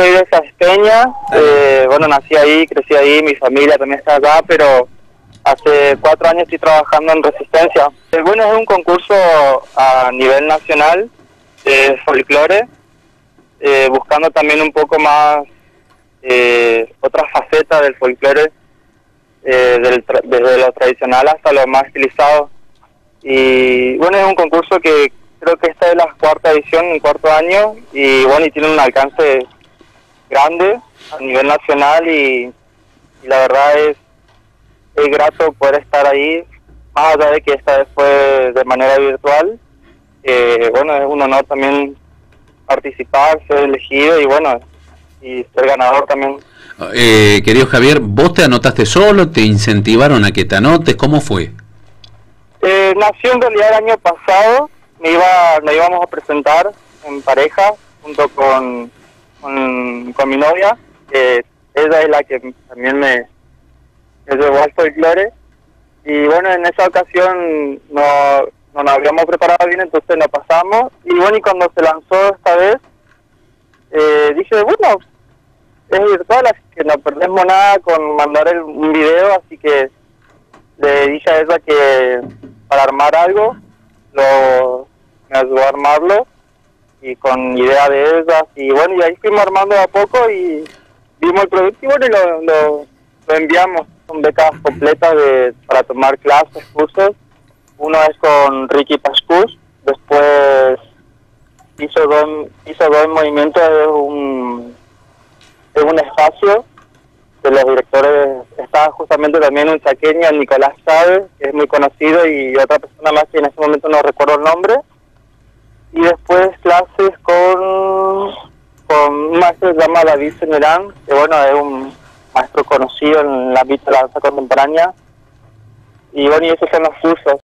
soy de Salteña, bueno, nací ahí, crecí ahí, mi familia también está acá, pero hace 4 años estoy trabajando en Resistencia. Bueno, es un concurso a nivel nacional de folclore, buscando también un poco más otras facetas del folclore, desde lo tradicional hasta lo más estilizado. Y bueno, es un concurso que creo que esta es la 4ª edición, el 4º año, y bueno, y tiene un alcance grande a nivel nacional, y la verdad es grato poder estar ahí, más allá de que esta vez fue de manera virtual. Bueno, es un honor también participar, ser elegido y bueno, y ser ganador también. Querido Javier, ¿vos te anotaste solo? ¿Te incentivaron a que te anotes? ¿Cómo fue? Nació en realidad el año pasado. Nos íbamos a presentar en pareja junto con mi novia, ella es la que también me llevó al folclore, y bueno, en esa ocasión no nos habíamos preparado bien, entonces nos pasamos, y bueno, y cuando se lanzó esta vez, dije, bueno, es virtual, así que no perdemos nada con mandar un video, así que le dije a ella que para armar algo, me ayudó a armarlo, y con idea de ellas, y bueno, y ahí fuimos armando de a poco, y vimos el producto, y bueno, y lo enviamos. Son becas completas para tomar clases, cursos. Uno es con Ricky Pascuz, después hizo dos movimientos de un espacio de los directores. Está justamente también un chaqueño, Nicolás Chávez, que es muy conocido, y otra persona más que en ese momento no recuerdo el nombre. Y después clases con un maestro que se llama David Semerán, que bueno, es un maestro conocido en el ámbito de la danza contemporánea. Y bueno, y esos son los cursos.